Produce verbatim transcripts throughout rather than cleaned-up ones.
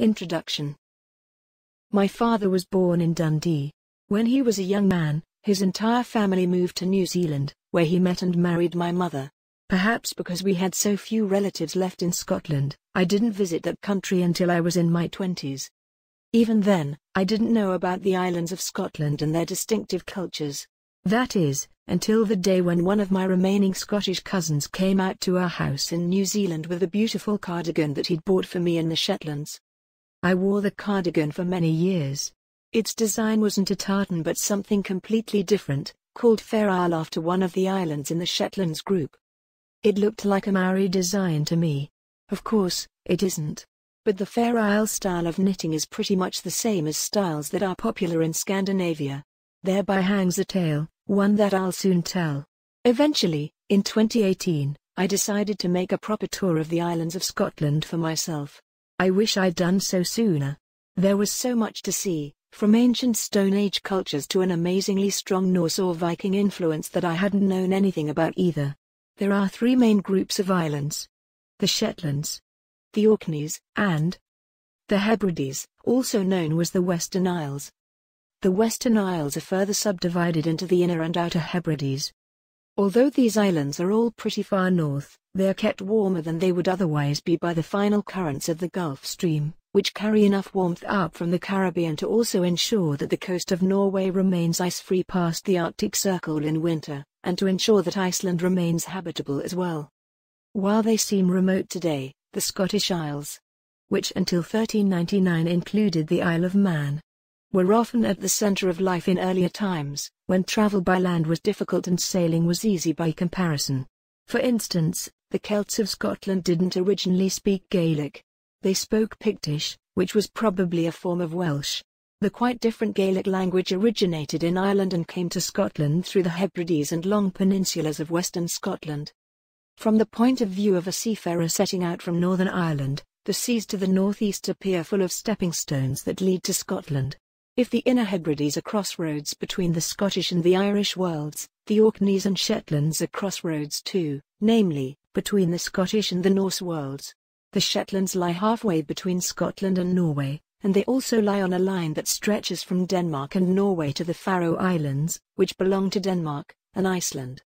Introduction. My father was born in Dundee. When he was a young man, his entire family moved to New Zealand, where he met and married my mother. Perhaps because we had so few relatives left in Scotland, I didn't visit that country until I was in my twenties. Even then, I didn't know about the islands of Scotland and their distinctive cultures. That is, until the day when one of my remaining Scottish cousins came out to our house in New Zealand with a beautiful cardigan that he'd bought for me in the Shetlands. I wore the cardigan for many years. Its design wasn't a tartan but something completely different, called Fair Isle after one of the islands in the Shetlands group. It looked like a Maori design to me. Of course, it isn't. But the Fair Isle style of knitting is pretty much the same as styles that are popular in Scandinavia. Thereby hangs a tale, one that I'll soon tell. Eventually, in twenty eighteen, I decided to make a proper tour of the islands of Scotland for myself. I wish I'd done so sooner. There was so much to see, from ancient Stone Age cultures to an amazingly strong Norse or Viking influence that I hadn't known anything about either. There are three main groups of islands: the Shetlands, the Orkneys, and the Hebrides, also known as the Western Isles. The Western Isles are further subdivided into the Inner and Outer Hebrides. Although these islands are all pretty far north, they are kept warmer than they would otherwise be by the final currents of the Gulf Stream, which carry enough warmth up from the Caribbean to also ensure that the coast of Norway remains ice-free past the Arctic Circle in winter, and to ensure that Iceland remains habitable as well. While they seem remote today, the Scottish Isles, which until thirteen ninety-nine included the Isle of Man, were often at the center of life in earlier times, when travel by land was difficult and sailing was easy by comparison. For instance, the Celts of Scotland didn't originally speak Gaelic. They spoke Pictish, which was probably a form of Welsh. The quite different Gaelic language originated in Ireland and came to Scotland through the Hebrides and long peninsulas of western Scotland. From the point of view of a seafarer setting out from Northern Ireland, the seas to the northeast appear full of stepping stones that lead to Scotland. If the Inner Hebrides are crossroads between the Scottish and the Irish worlds, the Orkneys and Shetlands are crossroads too, namely, between the Scottish and the Norse worlds. The Shetlands lie halfway between Scotland and Norway, and they also lie on a line that stretches from Denmark and Norway to the Faroe Islands, which belong to Denmark and Iceland.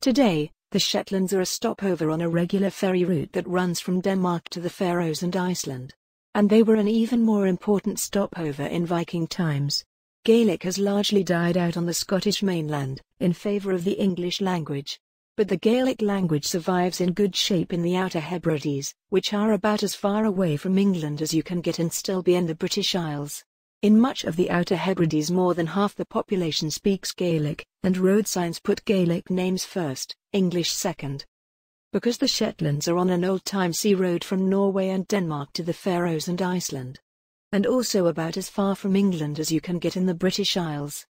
Today, the Shetlands are a stopover on a regular ferry route that runs from Denmark to the Faroes and Iceland. And they were an even more important stopover in Viking times. Gaelic has largely died out on the Scottish mainland, in favour of the English language. But the Gaelic language survives in good shape in the Outer Hebrides, which are about as far away from England as you can get and still be in the British Isles. In much of the Outer Hebrides more than half the population speaks Gaelic, and road signs put Gaelic names first, English second. Because the Shetlands are on an old-time sea road from Norway and Denmark to the Faroes and Iceland, and also about as far from England as you can get in the British Isles.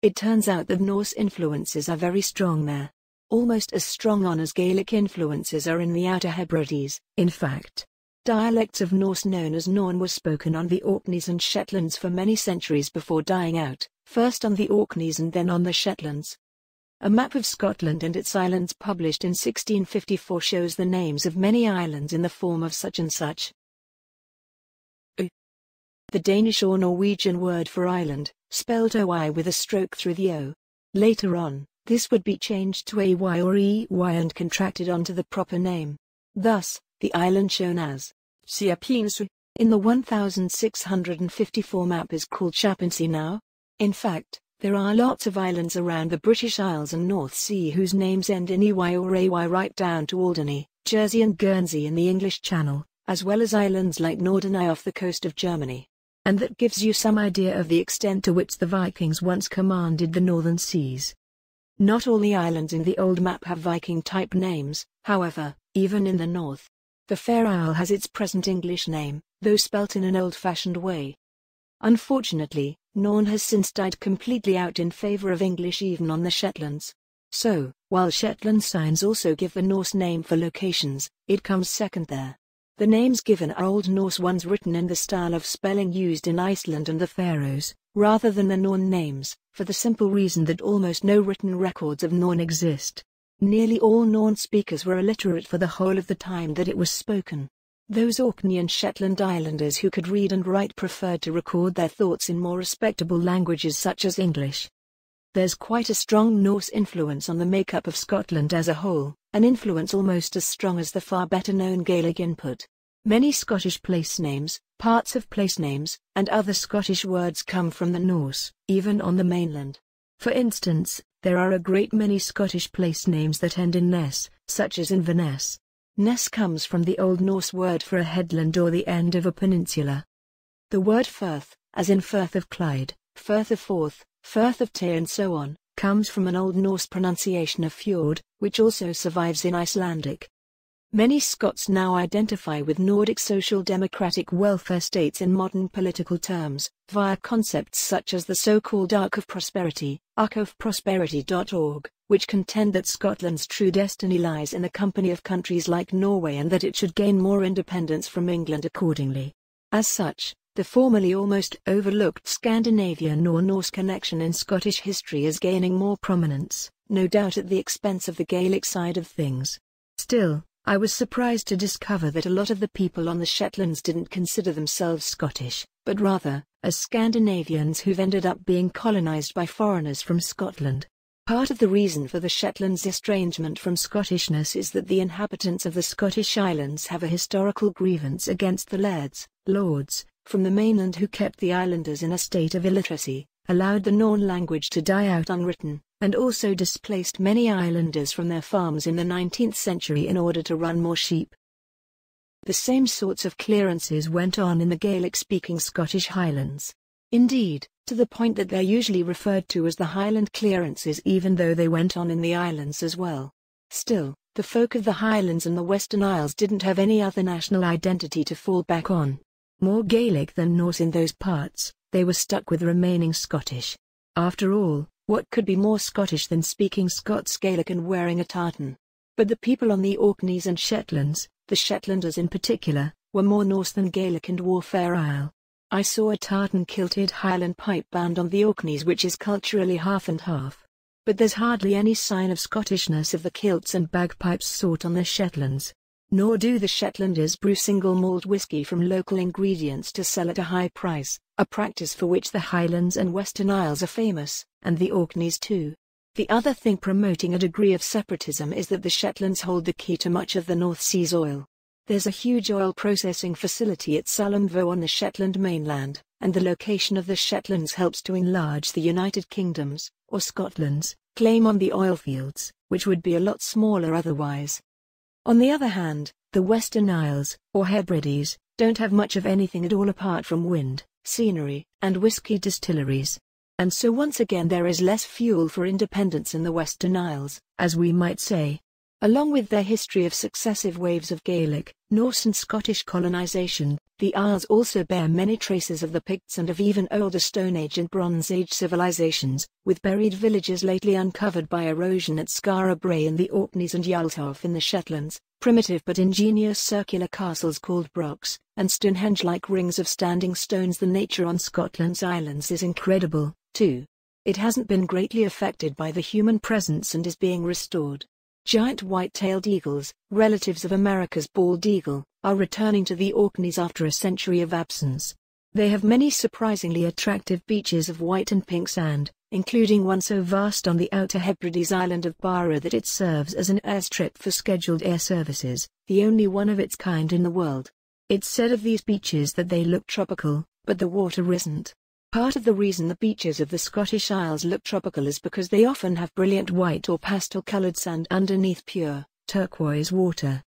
It turns out that Norse influences are very strong there, almost as strong on as Gaelic influences are in the Outer Hebrides. In fact, dialects of Norse known as Norn were spoken on the Orkneys and Shetlands for many centuries before dying out, first on the Orkneys and then on the Shetlands. A map of Scotland and its islands published in sixteen fifty-four shows the names of many islands in the form of such and such. Ö. The Danish or Norwegian word for island, spelled O I with a stroke through the O. Later on, this would be changed to A Y or E Y and contracted onto the proper name. Thus, the island shown as Shapinsay in the one thousand six hundred fifty-four map is called Shapinsay now. In fact, there are lots of islands around the British Isles and North Sea whose names end in E Y or A Y right down to Alderney, Jersey and Guernsey in the English Channel, as well as islands like Norderney off the coast of Germany. And that gives you some idea of the extent to which the Vikings once commanded the northern seas. Not all the islands in the old map have Viking-type names, however, even in the north. The Fair Isle has its present English name, though spelt in an old-fashioned way. Unfortunately, Norn has since died completely out in favour of English even on the Shetlands. So, while Shetland signs also give the Norse name for locations, it comes second there. The names given are Old Norse ones written in the style of spelling used in Iceland and the Faroes, rather than the Norn names, for the simple reason that almost no written records of Norn exist. Nearly all Norn speakers were illiterate for the whole of the time that it was spoken. Those Orkney and Shetland islanders who could read and write preferred to record their thoughts in more respectable languages such as English. There's quite a strong Norse influence on the makeup of Scotland as a whole, an influence almost as strong as the far better-known Gaelic input. Many Scottish place names, parts of place names, and other Scottish words come from the Norse, even on the mainland. For instance, there are a great many Scottish place names that end in ness, such as Inverness. Ness comes from the Old Norse word for a headland or the end of a peninsula. The word Firth, as in Firth of Clyde, Firth of Forth, Firth of Tay and so on, comes from an Old Norse pronunciation of fjord, which also survives in Icelandic. Many Scots now identify with Nordic social democratic welfare states in modern political terms, via concepts such as the so-called Arc of Prosperity, arc of prosperity dot org, which contend that Scotland's true destiny lies in the company of countries like Norway and that it should gain more independence from England accordingly. As such, the formerly almost overlooked Scandinavian or Norse connection in Scottish history is gaining more prominence, no doubt at the expense of the Gaelic side of things. Still, I was surprised to discover that a lot of the people on the Shetlands didn't consider themselves Scottish, but rather, as Scandinavians who've ended up being colonised by foreigners from Scotland. Part of the reason for the Shetlands' estrangement from Scottishness is that the inhabitants of the Scottish islands have a historical grievance against the lairds, lords, from the mainland who kept the islanders in a state of illiteracy, allowed the Norn language to die out unwritten, and also displaced many islanders from their farms in the nineteenth century in order to run more sheep. The same sorts of clearances went on in the Gaelic-speaking Scottish Highlands. Indeed, to the point that they're usually referred to as the Highland clearances even though they went on in the islands as well. Still, the folk of the Highlands and the Western Isles didn't have any other national identity to fall back on. More Gaelic than Norse in those parts, they were stuck with remaining Scottish. After all, what could be more Scottish than speaking Scots Gaelic and wearing a tartan? But the people on the Orkneys and Shetlands, the Shetlanders in particular, were more Norse than Gaelic and wore Fair Isle. I saw a tartan-kilted Highland pipe band on the Orkneys which is culturally half and half. But there's hardly any sign of Scottishness of the kilts and bagpipes sort on the Shetlands. Nor do the Shetlanders brew single malt whisky from local ingredients to sell at a high price, a practice for which the Highlands and Western Isles are famous, and the Orkneys too. The other thing promoting a degree of separatism is that the Shetlands hold the key to much of the North Sea's oil. There's a huge oil processing facility at Sullomvo on the Shetland mainland, and the location of the Shetlands helps to enlarge the United Kingdom's, or Scotland's, claim on the oil fields, which would be a lot smaller otherwise. On the other hand, the Western Isles, or Hebrides, don't have much of anything at all apart from wind, scenery, and whisky distilleries. And so once again there is less fuel for independence in the Western Isles, as we might say. Along with their history of successive waves of Gaelic, Norse and Scottish colonisation, the Isles also bear many traces of the Picts and of even older Stone Age and Bronze Age civilisations, with buried villages lately uncovered by erosion at Skara Brae in the Orkneys and Lifolf in the Shetlands, primitive but ingenious circular castles called brocks, and Stonehenge-like rings of standing stones. The nature on Scotland's islands is incredible, too. It hasn't been greatly affected by the human presence and is being restored. Giant white-tailed eagles, relatives of America's bald eagle, are returning to the Orkneys after a century of absence. They have many surprisingly attractive beaches of white and pink sand, including one so vast on the Outer Hebrides island of Barra that it serves as an airstrip for scheduled air services, the only one of its kind in the world. It's said of these beaches that they look tropical, but the water isn't. Part of the reason the beaches of the Scottish Isles look tropical is because they often have brilliant white or pastel-coloured sand underneath pure, turquoise water.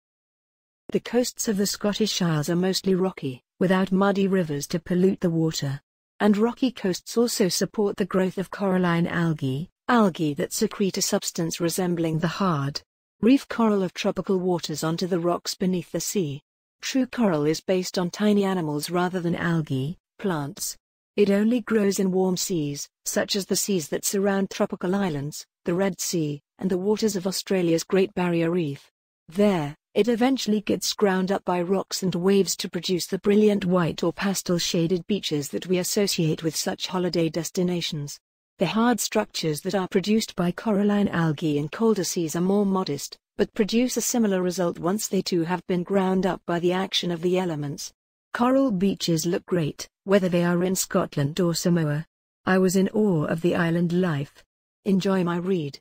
The coasts of the Scottish Isles are mostly rocky, without muddy rivers to pollute the water. And rocky coasts also support the growth of coralline algae, algae that secrete a substance resembling the hard reef coral of tropical waters onto the rocks beneath the sea. True coral is based on tiny animals rather than algae, plants. It only grows in warm seas, such as the seas that surround tropical islands, the Red Sea, and the waters of Australia's Great Barrier Reef. There, it eventually gets ground up by rocks and waves to produce the brilliant white or pastel-shaded beaches that we associate with such holiday destinations. The hard structures that are produced by coralline algae in colder seas are more modest, but produce a similar result once they too have been ground up by the action of the elements. Coral beaches look great, whether they are in Scotland or Samoa. I was in awe of the island life. Enjoy my read.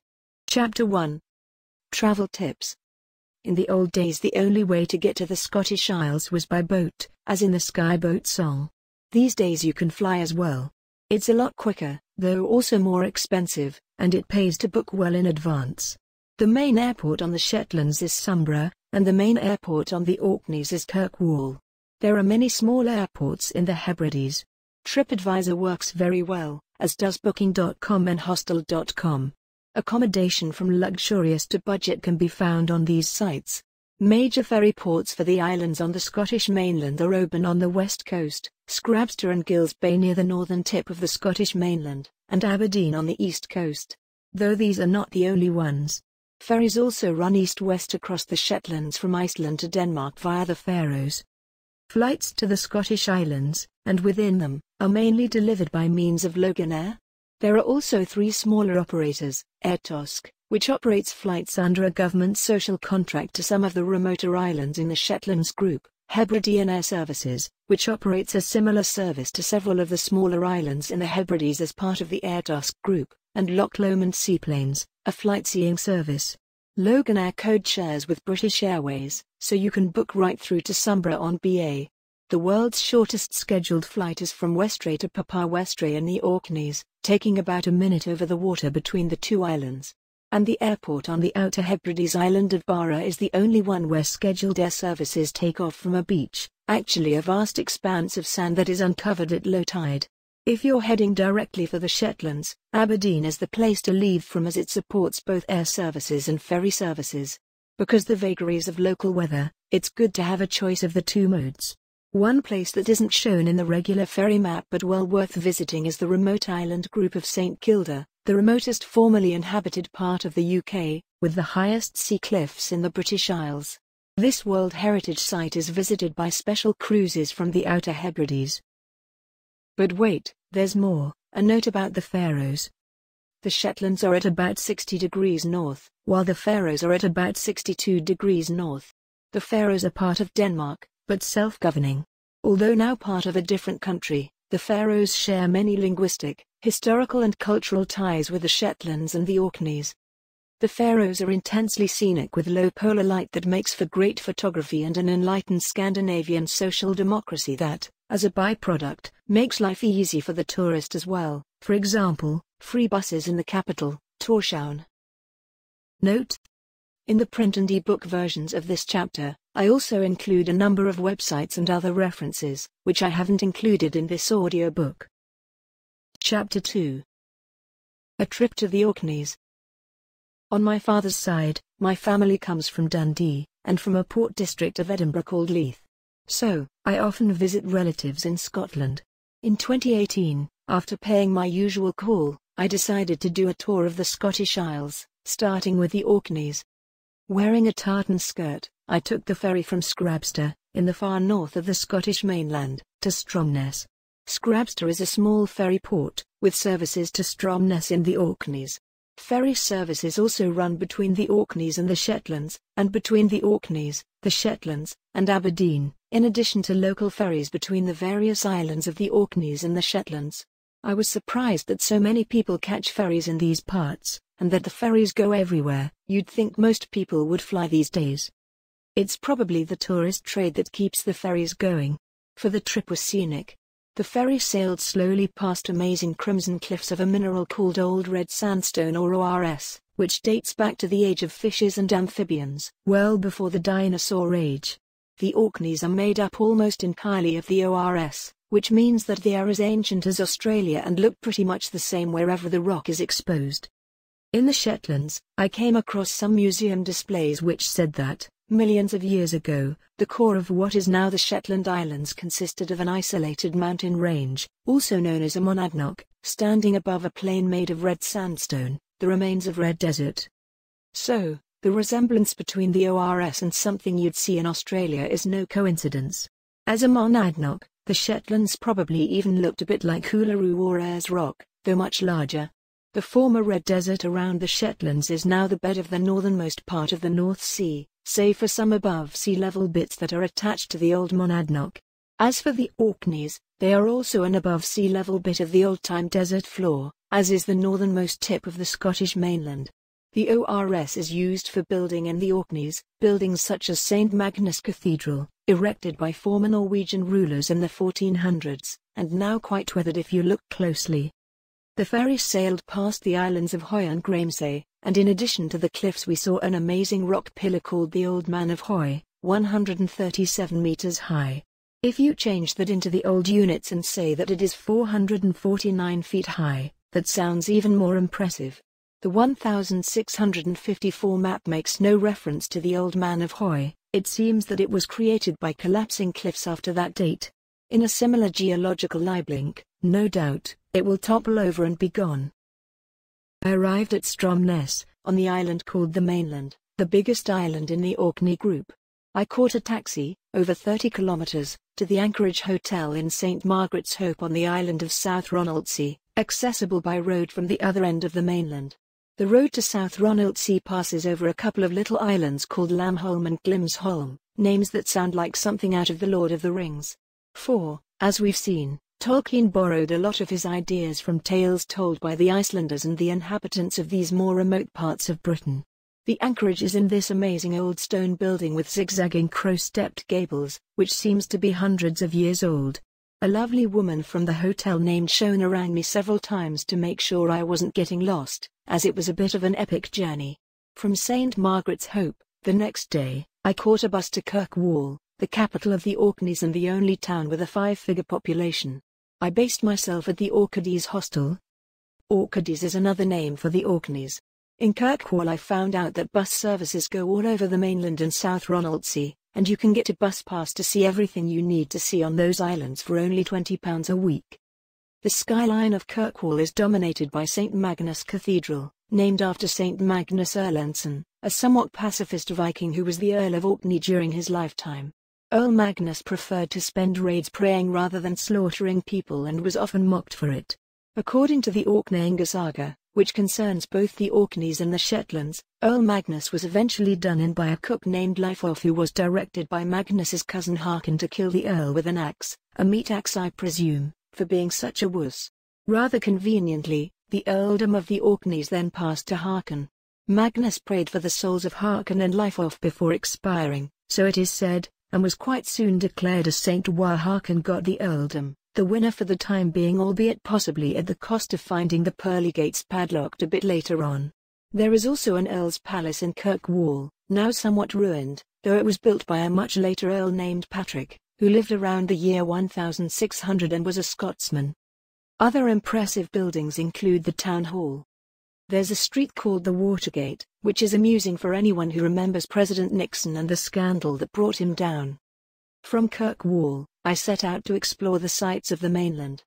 Chapter one. Travel Tips. In the old days the only way to get to the Scottish Isles was by boat, as in the Skyboat song. These days you can fly as well. It's a lot quicker, though also more expensive, and it pays to book well in advance. The main airport on the Shetlands is Sumburgh, and the main airport on the Orkneys is Kirkwall. There are many small airports in the Hebrides. TripAdvisor works very well, as does Booking dot com and Hostel dot com. Accommodation from luxurious to budget can be found on these sites. Major ferry ports for the islands on the Scottish mainland are Oban on the west coast, Scrabster and Gills Bay near the northern tip of the Scottish mainland, and Aberdeen on the east coast. Though these are not the only ones. Ferries also run east-west across the Shetlands from Iceland to Denmark via the Faroes. Flights to the Scottish Islands, and within them, are mainly delivered by means of Loganair. There are also three smaller operators, Airtask, which operates flights under a government social contract to some of the remoter islands in the Shetlands Group, Hebridean Air Services, which operates a similar service to several of the smaller islands in the Hebrides as part of the Airtask Group, and Loch Lomond Seaplanes, a flight-seeing service. Loganair code shares with British Airways, so you can book right through to Sumburgh on B A. The world's shortest scheduled flight is from Westray to Papa Westray in the Orkneys, taking about a minute over the water between the two islands. And the airport on the Outer Hebrides island of Barra is the only one where scheduled air services take off from a beach, actually a vast expanse of sand that is uncovered at low tide. If you're heading directly for the Shetlands, Aberdeen is the place to leave from as it supports both air services and ferry services. Because the vagaries of local weather, it's good to have a choice of the two modes. One place that isn't shown in the regular ferry map but well worth visiting is the remote island group of Saint Kilda, the remotest formerly inhabited part of the U K, with the highest sea cliffs in the British Isles. This World Heritage Site is visited by special cruises from the Outer Hebrides. But wait, there's more. A note about the Faroes. The Shetlands are at about sixty degrees north, while the Faroes are at about sixty-two degrees north. The Faroes are part of Denmark, but self-governing. Although now part of a different country, the Faroes share many linguistic, historical and cultural ties with the Shetlands and the Orkneys. The Faroes are intensely scenic with low polar light that makes for great photography and an enlightened Scandinavian social democracy that, as a byproduct, makes life easy for the tourist as well, for example, free buses in the capital, Tórshavn. Note: in the print and e-book versions of this chapter, I also include a number of websites and other references, which I haven't included in this audiobook. Chapter two. A Trip to the Orkneys. On my father's side, my family comes from Dundee, and from a port district of Edinburgh called Leith. So, I often visit relatives in Scotland. In twenty eighteen, after paying my usual call, I decided to do a tour of the Scottish Isles, starting with the Orkneys. Wearing a tartan skirt, I took the ferry from Scrabster, in the far north of the Scottish mainland, to Stromness. Scrabster is a small ferry port, with services to Stromness in the Orkneys. Ferry services also run between the Orkneys and the Shetlands, and between the Orkneys, the Shetlands, and Aberdeen, in addition to local ferries between the various islands of the Orkneys and the Shetlands. I was surprised that so many people catch ferries in these parts, and that the ferries go everywhere. You'd think most people would fly these days. It's probably the tourist trade that keeps the ferries going. For the trip was scenic. The ferry sailed slowly past amazing crimson cliffs of a mineral called Old Red Sandstone or O R S, which dates back to the age of fishes and amphibians, well before the dinosaur age. The Orkneys are made up almost entirely of the O R S, which means that they are as ancient as Australia and look pretty much the same wherever the rock is exposed. In the Shetlands, I came across some museum displays which said that, millions of years ago, the core of what is now the Shetland Islands consisted of an isolated mountain range, also known as a monadnock, standing above a plain made of red sandstone, the remains of red desert. So, the resemblance between the O R S and something you'd see in Australia is no coincidence. As a monadnock, the Shetlands probably even looked a bit like Uluru or Ayers Rock, though much larger. The former red desert around the Shetlands is now the bed of the northernmost part of the North Sea, save for some above sea level bits that are attached to the old monadnock. As for the Orkneys, they are also an above sea level bit of the old-time desert floor, as is the northernmost tip of the Scottish mainland. The ORS is used for building in the Orkneys, buildings such as Saint Magnus Cathedral, erected by former Norwegian rulers in the fourteen hundreds, and now quite weathered if you look closely. The ferry sailed past the islands of Hoy and Graemsay, and in addition to the cliffs we saw an amazing rock pillar called the Old Man of Hoy, one hundred thirty-seven meters high. If you change that into the old units and say that it is four hundred forty-nine feet high, that sounds even more impressive. The one thousand six hundred fifty-four map makes no reference to the Old Man of Hoy. It seems that it was created by collapsing cliffs after that date. In a similar geological lifelink, no doubt, it will topple over and be gone. I arrived at Stromness, on the island called the Mainland, the biggest island in the Orkney group. I caught a taxi, over thirty kilometers, to the Anchorage Hotel in Saint Margaret's Hope on the island of South Ronaldsay, accessible by road from the other end of the mainland. The road to South Ronaldsay passes over a couple of little islands called Lamholm and Glimsholm, names that sound like something out of The Lord of the Rings. For, as we've seen, Tolkien borrowed a lot of his ideas from tales told by the Icelanders and the inhabitants of these more remote parts of Britain. The anchorage is in this amazing old stone building with zigzagging crow-stepped gables, which seems to be hundreds of years old. A lovely woman from the hotel named Shona rang me several times to make sure I wasn't getting lost, as it was a bit of an epic journey. From Saint Margaret's Hope, the next day, I caught a bus to Kirkwall, the capital of the Orkneys and the only town with a five-figure population. I based myself at the Orkneys Hostel. Orkneys is another name for the Orkneys. In Kirkwall I found out that bus services go all over the mainland and South Ronaldsay, and you can get a bus pass to see everything you need to see on those islands for only twenty pounds a week. The skyline of Kirkwall is dominated by Saint Magnus Cathedral, named after Saint Magnus Erlandsson, a somewhat pacifist Viking who was the Earl of Orkney during his lifetime. Earl Magnus preferred to spend raids praying rather than slaughtering people and was often mocked for it. According to the Orkneyinga saga, which concerns both the Orkneys and the Shetlands, Earl Magnus was eventually done in by a cook named Lifolf who was directed by Magnus's cousin Haakon to kill the Earl with an axe, a meat axe I presume, for being such a wuss. Rather conveniently, the earldom of the Orkneys then passed to Haakon. Magnus prayed for the souls of Haakon and Lifolf before expiring, so it is said, and was quite soon declared a saint while Haakon got the earldom, the winner for the time being, albeit possibly at the cost of finding the pearly gates padlocked a bit later on. There is also an Earl's Palace in Kirkwall, now somewhat ruined, though it was built by a much later Earl named Patrick, who lived around the year one thousand six hundred and was a Scotsman. Other impressive buildings include the Town Hall. There's a street called the Watergate, which is amusing for anyone who remembers President Nixon and the scandal that brought him down. From Kirkwall, I set out to explore the sights of the mainland.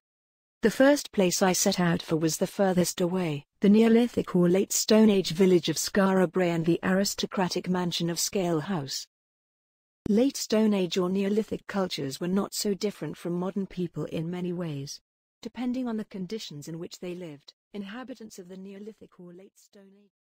The first place I set out for was the furthest away, the Neolithic or Late Stone Age village of Skara Brae and the aristocratic mansion of Scale House. Late Stone Age or Neolithic cultures were not so different from modern people in many ways. Depending on the conditions in which they lived, inhabitants of the Neolithic or Late Stone Age